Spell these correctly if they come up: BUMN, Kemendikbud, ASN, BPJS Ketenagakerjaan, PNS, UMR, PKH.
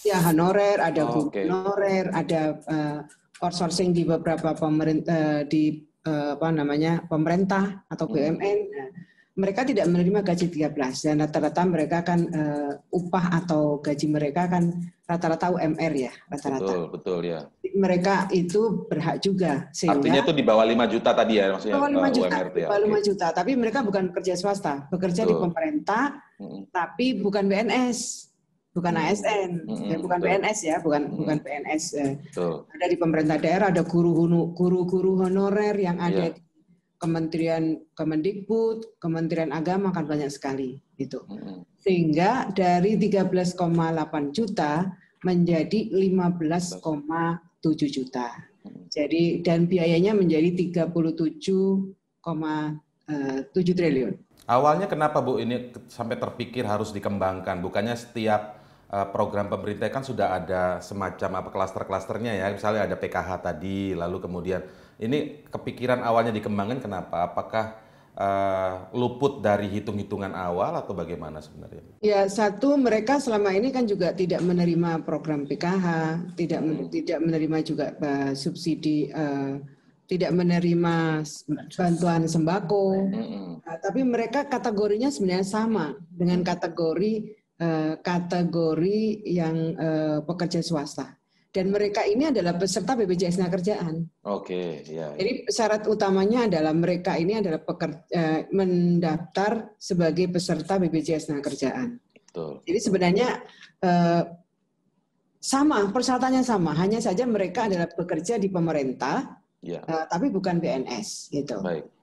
Ya, honorer, ada honorer, ada outsourcing di beberapa pemerintah, di pemerintah atau BUMN. Mereka tidak menerima gaji 13 dan rata-rata mereka kan upah atau gaji mereka kan rata-rata UMR ya, rata-rata. Betul ya. Mereka itu berhak juga sehingga, artinya itu di bawah 5 juta tadi ya maksudnya. Di bawah 5 juta, UMR, di bawah 5 juta, tapi mereka bukan pekerja swasta, bekerja di pemerintah tapi bukan PNS, bukan ASN, ya, bukan PNS ya, bukan PNS. Ada di pemerintah daerah, ada guru-guru honorer yang ada di Kementerian Kemendikbud, Kementerian Agama, kan banyak sekali itu. Sehingga dari 13,8 juta menjadi 15,7 juta. Jadi dan biayanya menjadi 37,7 triliun. Awalnya kenapa Bu ini sampai terpikir harus dikembangkan? Bukannya setiap program pemerintah kan sudah ada semacam apa klaster-klasternya ya, misalnya ada PKH tadi, lalu kemudian ini kepikiran awalnya dikembangkan kenapa? Apakah luput dari hitung-hitungan awal atau bagaimana sebenarnya? Ya, satu mereka selama ini kan juga tidak menerima program PKH, tidak menerima juga subsidi, tidak menerima bantuan sembako. Tapi mereka kategorinya sebenarnya sama dengan kategori yang pekerja swasta. Dan mereka ini adalah peserta BPJS Ketenagakerjaan. Oke, ya. Jadi syarat utamanya adalah mereka ini adalah mendaftar sebagai peserta BPJS Ketenagakerjaan. Betul. Jadi sebenarnya sama, persyaratannya sama, hanya saja mereka adalah bekerja di pemerintah, ya. Tapi bukan PNS gitu. Baik.